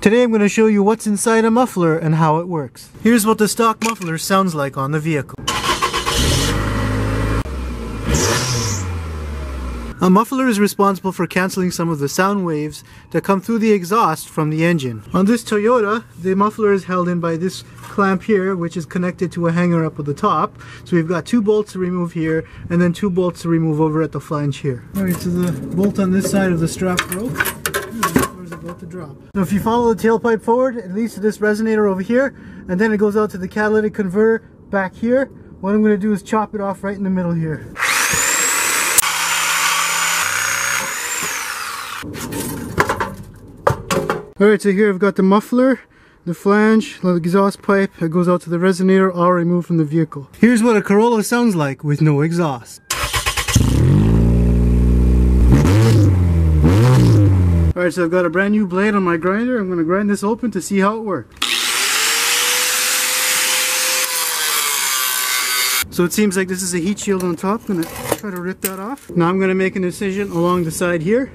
Today I'm going to show you what's inside a muffler and how it works. Here's what the stock muffler sounds like on the vehicle. A muffler is responsible for canceling some of the sound waves that come through the exhaust from the engine. On this Toyota, the muffler is held in by this clamp here, which is connected to a hanger up at the top. So we've got two bolts to remove here, and then two bolts to remove over at the flange here. Alright, so the bolt on this side of the strap broke. About to drop. So if you follow the tailpipe forward, it leads to this resonator over here, and then it goes out to the catalytic converter back here. What I'm going to do is chop it off right in the middle here. Alright, so here I've got the muffler, the flange, the exhaust pipe that goes out to the resonator, all removed from the vehicle. Here's what a Corolla sounds like with no exhaust. Alright, so I've got a brand new blade on my grinder. I'm going to grind this open to see how it works. So it seems like this is a heat shield on top. I'm going to try to rip that off. Now I'm going to make an incision along the side here.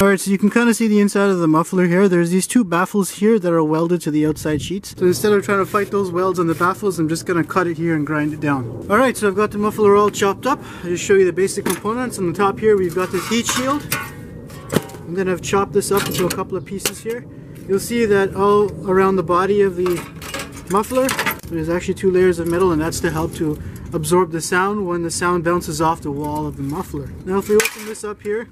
Alright, so you can kind of see the inside of the muffler here. There's these two baffles here that are welded to the outside sheets. So instead of trying to fight those welds on the baffles, I'm just going to cut it here and grind it down. Alright, so I've got the muffler all chopped up. I'll just show you the basic components. On the top here, we've got this heat shield. I'm going to have chopped this up into a couple of pieces here. You'll see that all around the body of the muffler, there's actually two layers of metal, and that's to help to absorb the sound when the sound bounces off the wall of the muffler. Now if we open this up here,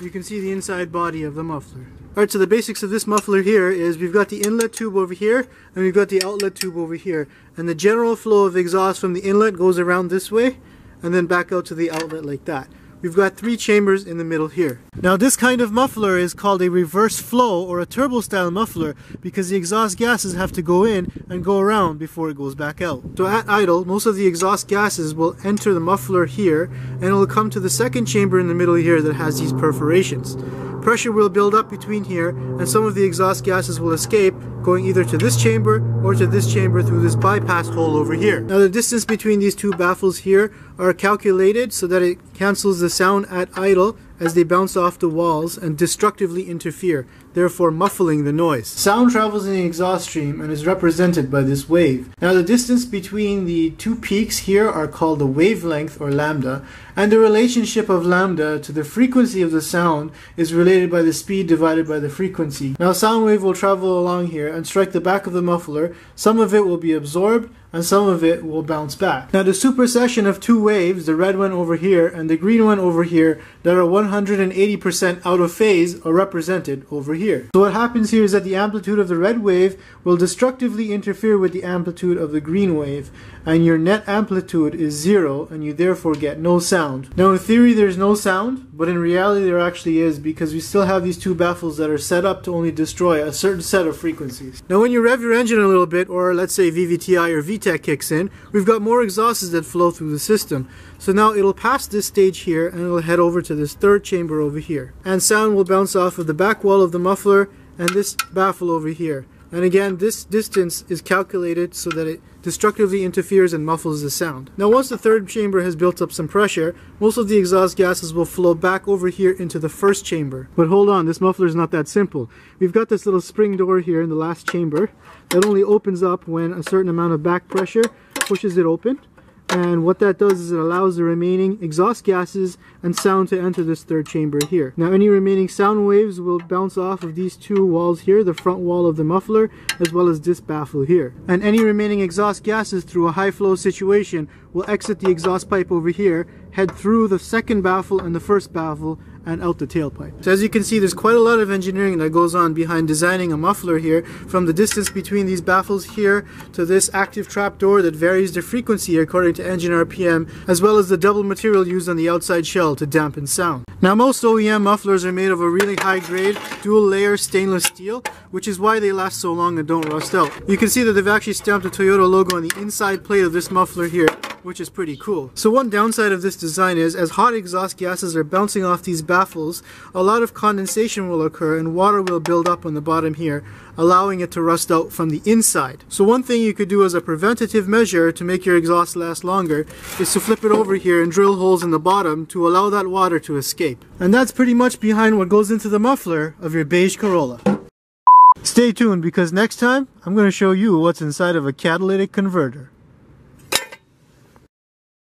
you can see the inside body of the muffler. Alright, so the basics of this muffler here is we've got the inlet tube over here, and we've got the outlet tube over here. And the general flow of exhaust from the inlet goes around this way, and then back out to the outlet like that. We've got three chambers in the middle here. Now this kind of muffler is called a reverse flow or a turbo style muffler because the exhaust gases have to go in and go around before it goes back out. So at idle, most of the exhaust gases will enter the muffler here and it will come to the second chamber in the middle here that has these perforations. Pressure will build up between here and some of the exhaust gases will escape, going either to this chamber or to this chamber through this bypass hole over here. Now the distance between these two baffles here are calculated so that it cancels the sound at idle as they bounce off the walls and destructively interfere, therefore muffling the noise. Sound travels in the exhaust stream and is represented by this wave. Now the distance between the two peaks here are called the wavelength or lambda, and the relationship of lambda to the frequency of the sound is related by the speed divided by the frequency. Now sound wave will travel along here and strike the back of the muffler. Some of it will be absorbed and some of it will bounce back. Now the supersession of two waves, the red one over here and the green one over here, that are 180% out of phase are represented over here. So what happens here is that the amplitude of the red wave will destructively interfere with the amplitude of the green wave, and your net amplitude is zero and you therefore get no sound. Now in theory there's no sound, but in reality there actually is, because we still have these two baffles that are set up to only destroy a certain set of frequencies. Now when you rev your engine a little bit, or let's say VVTI or VTEC kicks in, we've got more exhausts that flow through the system. So now it'll pass this stage here and it'll head over to this third chamber over here. And sound will bounce off of the back wall of the muffler and this baffle over here. And again, this distance is calculated so that it destructively interferes and muffles the sound. Now once the third chamber has built up some pressure, most of the exhaust gases will flow back over here into the first chamber. But hold on, this muffler is not that simple. We've got this little spring door here in the last chamber that only opens up when a certain amount of back pressure pushes it open. And what that does is it allows the remaining exhaust gases and sound to enter this third chamber here. Now any remaining sound waves will bounce off of these two walls here, the front wall of the muffler, as well as this baffle here. And any remaining exhaust gases through a high flow situation will exit the exhaust pipe over here, head through the second baffle and the first baffle, and out the tailpipe. So as you can see, there's quite a lot of engineering that goes on behind designing a muffler here, from the distance between these baffles here to this active trap door that varies the frequency according to engine RPM, as well as the double material used on the outside shell to dampen sound. Now most OEM mufflers are made of a really high grade dual layer stainless steel, which is why they last so long and don't rust out. You can see that they've actually stamped a Toyota logo on the inside plate of this muffler here, which is pretty cool. So one downside of this design is, as hot exhaust gases are bouncing off these baffles, a lot of condensation will occur and water will build up on the bottom here, allowing it to rust out from the inside. So one thing you could do as a preventative measure to make your exhaust last longer is to flip it over here and drill holes in the bottom to allow that water to escape. And that's pretty much behind what goes into the muffler of your beige Corolla. Stay tuned, because next time I'm going to show you what's inside of a catalytic converter.